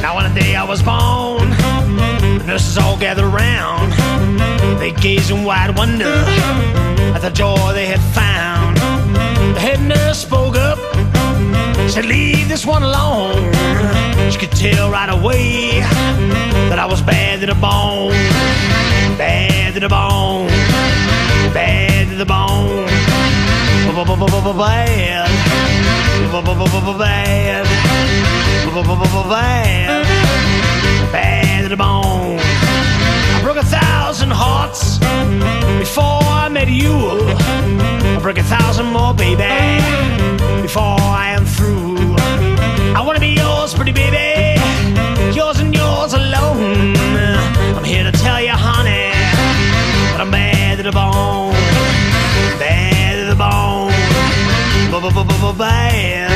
Now on the day I was born, the nurses all gathered around. They gazed in wide wonder at the joy they had found. The head nurse spoke up, said, "Leave this one alone." She could tell right away that I was bad to the bone. Bad to the bone. Bad to the bone. Bad. Bad. Bad to the bone. I broke 1,000 hearts before I met you. I'll break 1,000 more, baby, before I am through. I wanna be yours, pretty baby, yours and yours alone. I'm here to tell you, honey, that I'm bad to the bone. Bad to the bone. Bad.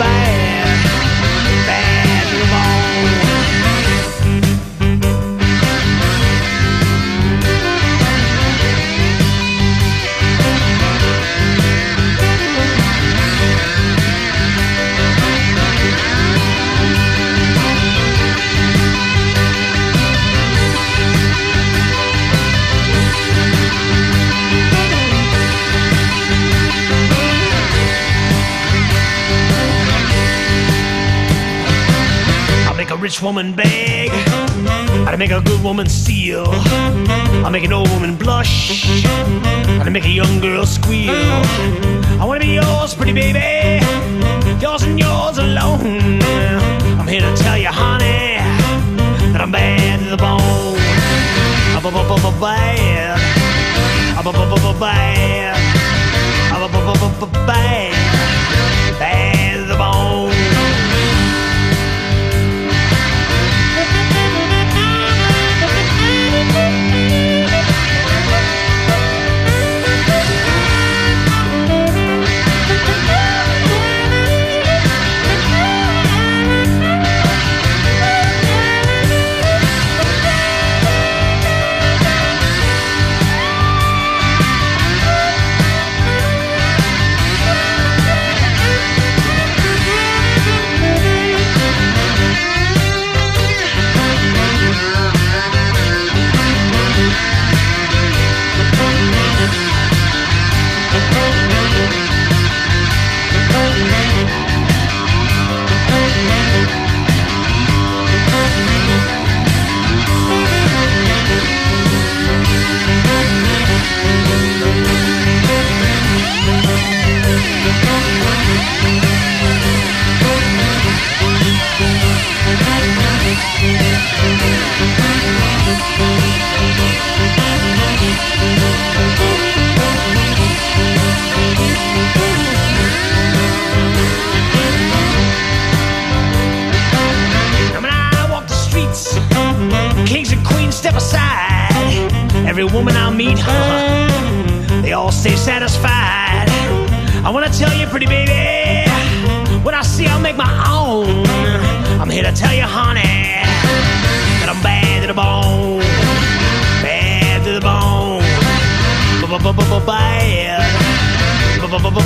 Bad. Bad to the bone. Rich woman beg, I'd make a good woman steal. I'll make an old woman blush, I'd make a young girl squeal. I wanna be yours, pretty baby, yours and yours alone. I'm here to tell you, honey, that I'm bad to the bone. Bad. Bad. Bad to the bone. Every woman I meet, they all stay satisfied. I wanna tell you, pretty baby, what I see I'll make my own. I'm here to tell you, honey, that I'm bad to the bone. Bad to the bone. Bad. Bad to the bone.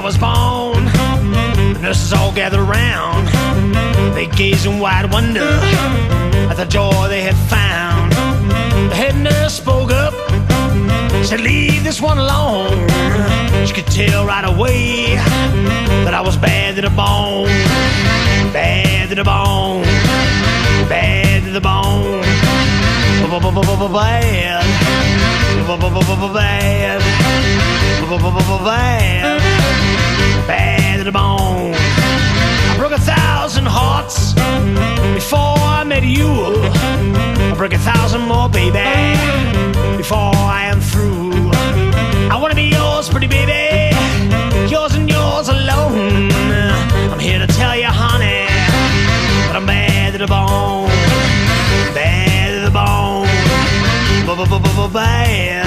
I was born. nurses all gathered round. They gazed in wide wonder at the joy they had found. The head nurse spoke up, said, "Leave this one alone." She could tell right away that I was bad to the bone. Bad to the bone. Bad to the bone. Bad. Bad. Bad. Bad to the bone. I broke 1,000 hearts before I met you. I'll break 1,000 more, baby, before I am through. I wanna be yours, pretty baby, yours and yours alone. I'm here to tell you, honey, that I'm bad to the bone. Bad to the bone. Bad.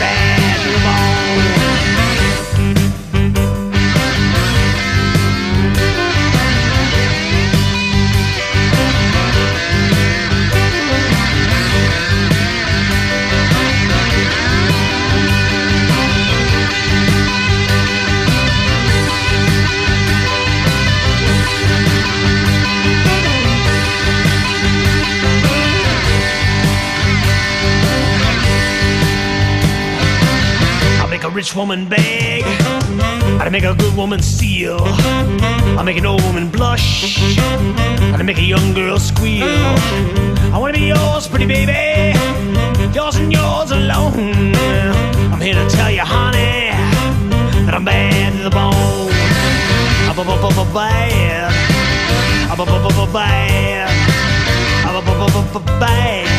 Bad. Rich woman beg, I'd make a good woman steal. I'll make an old woman blush, I'd make a young girl squeal. I wanna be yours, pretty baby, yours and yours alone. I'm here to tell you, honey, that I'm bad to the bone. Bad. Bad. Bad.